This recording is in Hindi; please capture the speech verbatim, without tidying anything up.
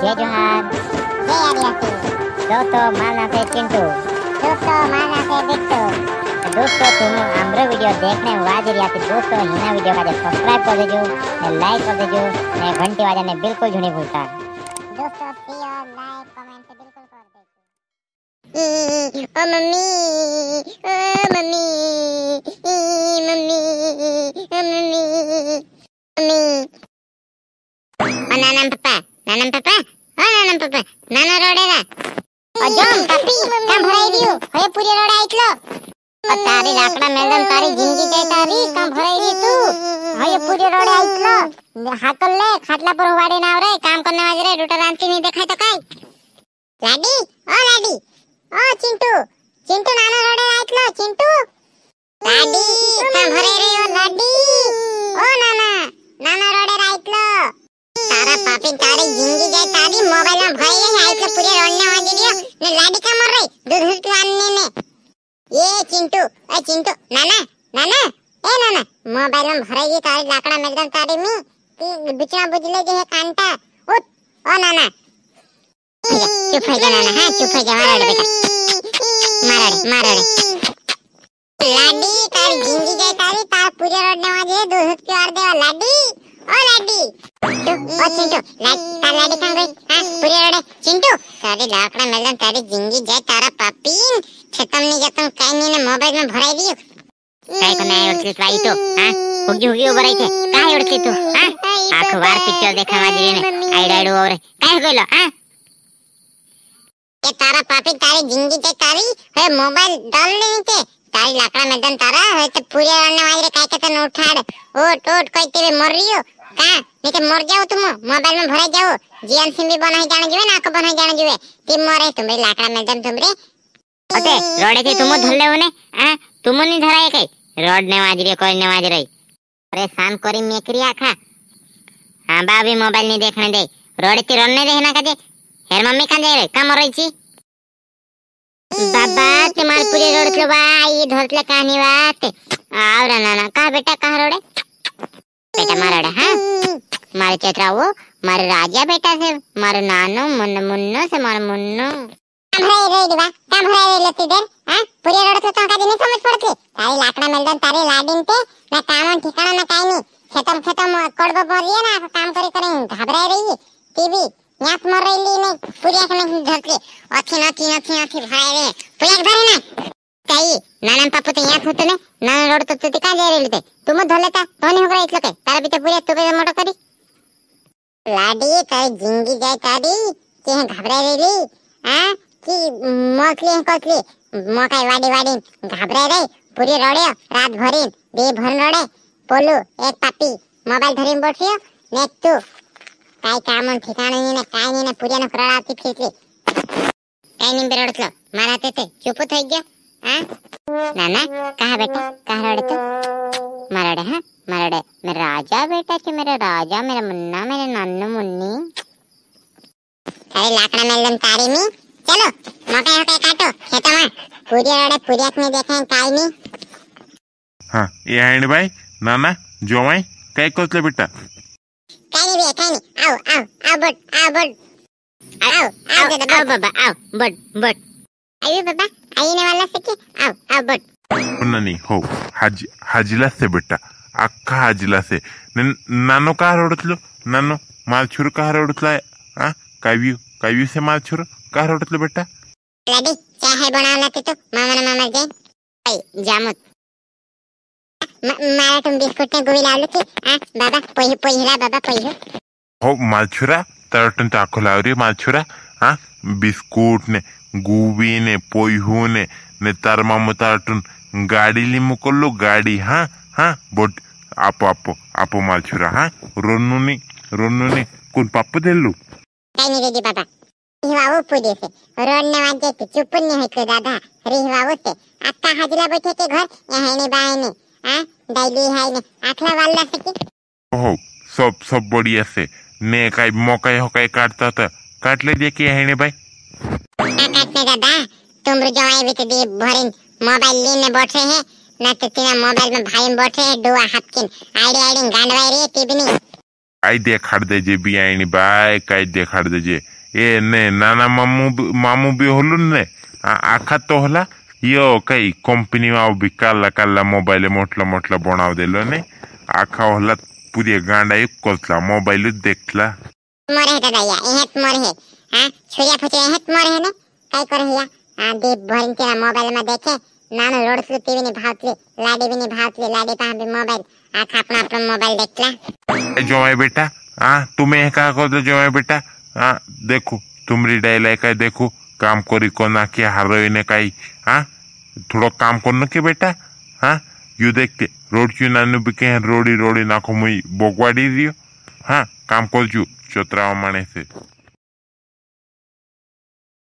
जय जोहार, जय आदिवासी। दोस्तों मार नाखे चिंटू, दोस्तों मार नाखे बिट्टू। दोस्तों तुम्हें हमरो वीडियो देखने वाजे रिया तो दोस्तों हिना वीडियो का सब्सक्राइब कर दीजो, ने लाइक कर दीजो, ने घंटी बजाने बिल्कुल नहीं भूलता। दोस्तों शेयर लाइक कमेंट से बिल्कुल कर देजो। ओ मम्मी, ओ मम्मी, ई मम्मी, मम्मी, मम्मी। नानम पापा, नानम पापा, ओ नानम पापा, नाना रोडेगा। ओ जम पापी, काम भराई दियो, हे पूरी रोड आइट लो। ओ तारी लाकड़ा मेलन तारी जिंदगी के तारी काम भराई दी तू। हे पूरी रोड आइट लो। हाकल ले, खाटला पर होवाड़े नाव रे, काम करने वाज रे, डूटा रामची नहीं देखाय तो काय। लाडी, ओ लाडी, ओ चिंटू, चिंटू नाना रोड आइट लो, चिंटू। लाडी, काम भराई रे ओ लाडी। ओ नाना, नाना रोड आइट लो। तारा पापी तारी जिंदगी जाए तारी मोबाइल में भाई है आई तो पूरे रोने वाली दियो ने लाडी का मर रही दूध दूध पिलाने ने ये चिंटू ए चिंटू नाना नाना ए नाना मोबाइल में भरेगी तारी लाकड़ा मेदन तारी मी कि बिचना बुझले जे है कांटा उठ ओ नाना चुप है जा नाना हां चुप है जा मारो बेटा मारो मारो लाडी तारी जिंदगी जाए तारी तार पूरे रोने वाली दूध दूध पिला दे लाडी ओ लाडी चिंटू ओ चिंटू लाइक तार लाडी कहां गई हां पूरी रोडे चिंटू तारे लाकड़ा मेलन तारे जिंगी जाए तारा पापीन खत्म नहीं जातम काई नहीं ने मोबाइल में भराई दियो काई तो मैं उठली ट्राई तो हां होगी होगी ऊपर आई थे काई उठती तू हां अखबार पिक्चर देखा वाली ने आइड आइड ओवर काई गइलो हां ये तारा पापी तारे जिंगी जाए तारी हे मोबाइल डाल नहीं थे तारी लाकड़ा मेलन तारा हे तो पूरी रोडने वाली काई के तो न उठाड़ ओट ओट कोई तेरे मर रियो का नहीं तो मर जाओ तुम मोबाइल में भरे जाओ जीएन सिम भी बनाई जाने जुए ना को बनाई जाने जुए तुम मरे तुमरे लाकड़ा मेदन तुमरे ओते रोडे के तुम धरले होने हां तुम नहीं धराए कई रोड ने वाज रे कोई ने वाज रही अरे शान करी मेकरिया खा हां बाबी मोबाइल नहीं देखने दे रोड के रन ने देखना का दे हेर मम्मी का दे रे का मर रही छी बाबा तुम्हार पूरे रोड के भाई धरले कहानी बात और नाना का बेटा का रोडे बेटा मारा हां मारे चतरा वो मारे राजा बेटा से मारे नानो मुन्नो मुन्नो से मारे मुन्नो काम भराई रे दिवा काम भराई रे लती देर हां पूरे रोड तो काका नहीं समझ पड़ती तारी लाकड़ा मेलदन तारी लाडीन पे ना काम और ठिकाना ना काई नहीं खेतम खेतम कड़बो भरिए ना काम करे करे घबराई रही टीवी यात मर रही नहीं पूरी आंख में धरती अथी ना थी ना थी अथी भराई रे पूरी आंख भरे ना काई नाना पापा तो यात होत ने नाना रोड तो तू का दे रे लेते तुम धलेता तोनी होगरा इतलो के तारा बिते पूरे तुबे मोटो करी लाडी तारी जिंगी जाय तारी के घबराई रेली हां की मकली ककली मकाई वाडी वाडी घबराई रे पूरी रडे रात भरी बे भन रडे पोलू एक पापी मोबाइल धरिन बठियो ने तू काई काम ठिकाना नी ने काई नी ने पूरी ने रडाती फिरली काई नी बे रडतलो मारा तेते चुप थई गया हां नाना कहा बेटा कहा रडे तू मराड़े हैं मराड़े मेरा राजा बेटा के मेरा राजा मेरा मुन्ना मेरे नानू मुन्नी तारी लाकड़ा मेलन तारी में चलो मकई हकई काटो खेतों में पूरी रोड़े पूरी आँख में देखें काई नहीं हाँ ये है ना भाई नाना जो मैं कई कुछ ले बिट्टा काई नहीं भैया काई नहीं आओ आओ आओ बट आओ बट आओ आओ आओ बाबा आओ बट बट आइए बाबा आइए ने वाला सके आओ आओ बट नहीं हो हाज हाजिला से बेटा अक्का हाजिला से न, नानो का रोडतलो नानो माल छुर का रोडतला हां काव्यू काव्यू से माल छुर का रोडतलो बेटा लाडी क्या है बनाला ते तो मामा ना मामा जे भाई जामत मारा तुम बिस्कुट ने गोई लावलो की हां बाबा पोही पोहीला बाबा पोही हो माल छुरा तरटन ताको लावरी माल छुरा हां बिस्कुट ने गुबी ने पोईहू ने ने तारमा मुतारटन गाड़ी ली मुकलो गाड़ी हां हां बट आपो आपो आपो माल छुरा हां रोन्नु ने रोन्नु ने कोन पापो देलु काई नहीं रेडी बाबा रिवाओ पुदे से रोन्ने वाजे के चुप नहीं है के दादा रिवाओ से अक्का हाजला बैठे के घर यहां ने बाय ने हां डाइली है ने आखला वाला से की ओहो सब सब बढ़िया से ने काई मकई हकई काटता था काट ले जे के है ने भाई काटने दादा तुम रुजवाई भी तो भरिन मोबाइल लेने बैठे हैं ना तो तेरा मोबाइल में भाई में बैठे हैं दुआ हाथ किन आईडी आईडी गांडवाई रे टीवी नहीं कायदे खड़ देजे बियानी बाय कायदे खड़ देजे ए ने नाना मामू मामू भी होलु ने आखा तो होला यो कई कंपनी में भी काला काला मोबाइल मोटला मोटला बनाव देलो ने आखा होला पूरे गांडा एक कोतला मोबाइल देखला मरे है दादा एहत मरे है हां छुरिया फचे एहत मरे है ने काई करे हिया आ दे भरिन के मोबाइल में देखे नाना रोड से टीवी ने भातले लाडी भी ने भातले लाडी पा भी मोबाइल आखा अपना अपना मोबाइल देखला जोए बेटा हां तुम्हें का को जोए बेटा हां देखो तुमरी डायलाई का देखो काम करी को ना के हरोई ने काई हां थोड़ा काम करन के बेटा हां यू देखते रोड क्यों नानु बिके रोड़ी रोड़ी नाखो मुई बोगवाड़ी दियो हां काम कर जू चतराव माने से।